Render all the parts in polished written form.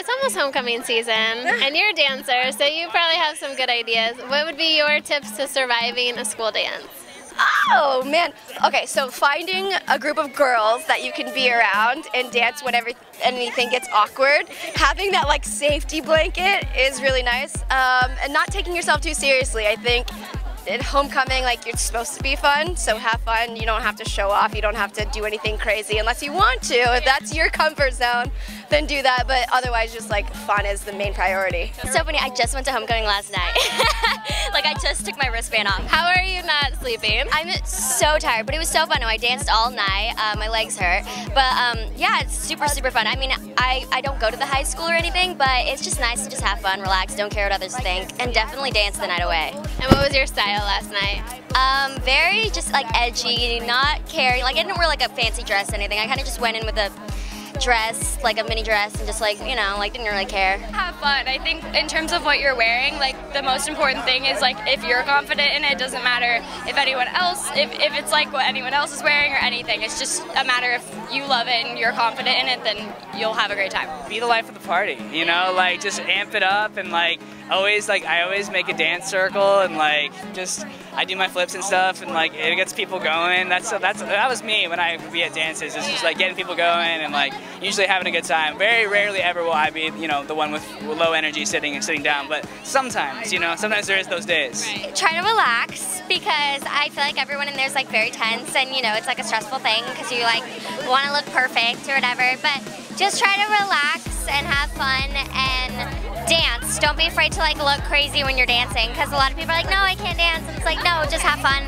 it's almost homecoming season, and you're a dancer, so you probably have some good ideas. What would be your tips to surviving a school dance? Oh, man. Okay, so finding a group of girls that you can be around and dance whenever anything gets awkward. Having that, like, safety blanket is really nice. And not taking yourself too seriously, I think. At homecoming, like, you're supposed to be fun, so have fun. You don't have to show off. You don't have to do anything crazy unless you want to. If that's your comfort zone, then do that. But otherwise, just, like, fun is the main priority. So funny, I just went to homecoming last night. Like, I just took my wristband off. How are you not sleeping? I'm so tired, but it was so fun. I danced all night. My legs hurt. But, yeah, it's super, super fun. I mean, I don't go to the high school or anything, but it's just nice to just have fun, relax, don't care what others think, and definitely dance the night away. And what was your style last night? Very just like edgy, not caring. Like, I didn't wear like a fancy dress or anything. I kind of just went in with a dress, like a mini dress, and just like, you know, like didn't really care. Have fun. I think in terms of what you're wearing, like the most important thing is like if you're confident in it, it doesn't matter if anyone else, if it's like what anyone else is wearing or anything. It's just a matter if you love it and you're confident in it, then you'll have a great time. Be the life of the party, you know, like just amp it up and like always, like I always make a dance circle and like just I do my flips and stuff and like it gets people going. That was me when I would be at dances. It's just like getting people going and like usually having a good time. Very rarely ever will I be, you know, the one with low energy sitting down, but sometimes, you know, sometimes there is those days. Try to relax because I feel like everyone in there is like very tense and, you know, it's like a stressful thing because you like want to look perfect or whatever, but just try to relax and have fun and dance. Don't be afraid to like look crazy when you're dancing because a lot of people are like, no, I can't dance. And it's like, no, just have fun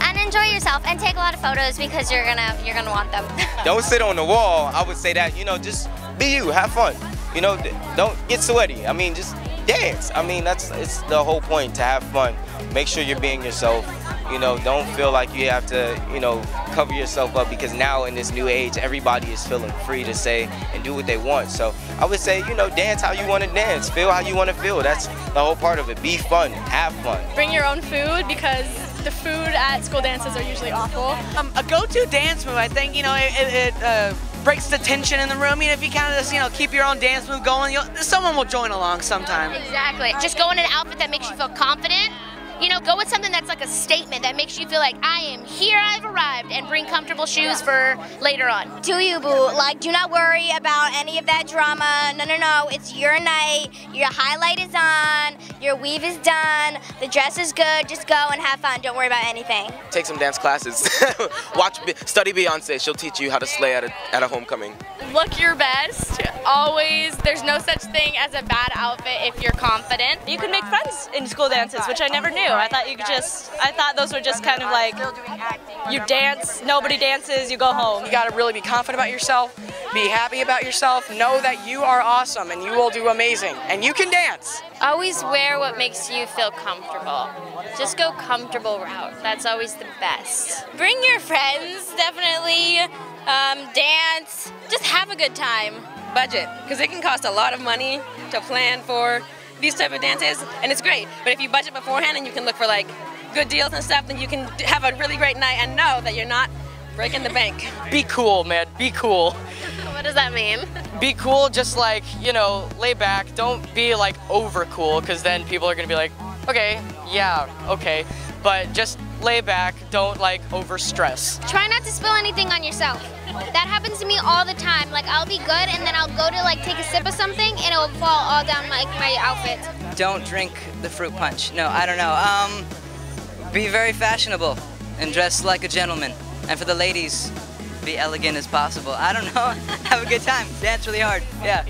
and enjoy yourself and take a lot of photos because you're gonna want them. Don't sit on the wall. I would say that, you know, just be you, have fun. You know, don't get sweaty. I mean, just dance. I mean, it's the whole point, to have fun. Make sure you're being yourself. You know, don't feel like you have to, you know, cover yourself up because now in this new age, everybody is feeling free to say and do what they want. So I would say, you know, dance how you want to dance, feel how you want to feel. That's the whole part of it. Be fun, have fun. Bring your own food because the food at school dances are usually awful. A go-to dance move, I think, you know, it breaks the tension in the room. I mean, if you kind of just, you know, keep your own dance move going, someone will join along sometime. Exactly. Just go in an outfit that makes you feel confident. You know, go with something that's like a statement that makes you feel like, I am here, I've arrived, and bring comfortable shoes for later on. Do you, boo. Like, do not worry about any of that drama. No, no, no. It's your night. Your highlight is on. Your weave is done. The dress is good. Just go and have fun. Don't worry about anything. Take some dance classes. Study Beyonce. She'll teach you how to slay at a homecoming. Look your best. Always. There's no such thing as a bad outfit if you're confident. You can make friends in school dances, which I never knew. I thought you could I thought those were just kind of like, you dance, nobody dances, you go home. You gotta really be confident about yourself, be happy about yourself, know that you are awesome and you will do amazing and you can dance. Always wear what makes you feel comfortable. Just go comfortable route, that's always the best. Bring your friends, definitely, dance, just have a good time. Budget, because it can cost a lot of money to plan for these type of dances, and it's great, but if you budget beforehand and you can look for like good deals and stuff, then you can have a really great night and know that you're not breaking the bank. Be cool, man, be cool. What does that mean? Be cool, just like, you know, lay back, don't be like over cool, because then people are gonna be like, okay, yeah, okay, but just lay back, don't like over stress. Try not to spill anything on yourself. That happens to me all the time. Like, I'll be good and then I'll go to like take a sip of something and it'll fall all down like my outfit. Don't drink the fruit punch. No, I don't know. Be very fashionable and dress like a gentleman. And for the ladies, be elegant as possible. I don't know. Have a good time. Dance really hard. Yeah.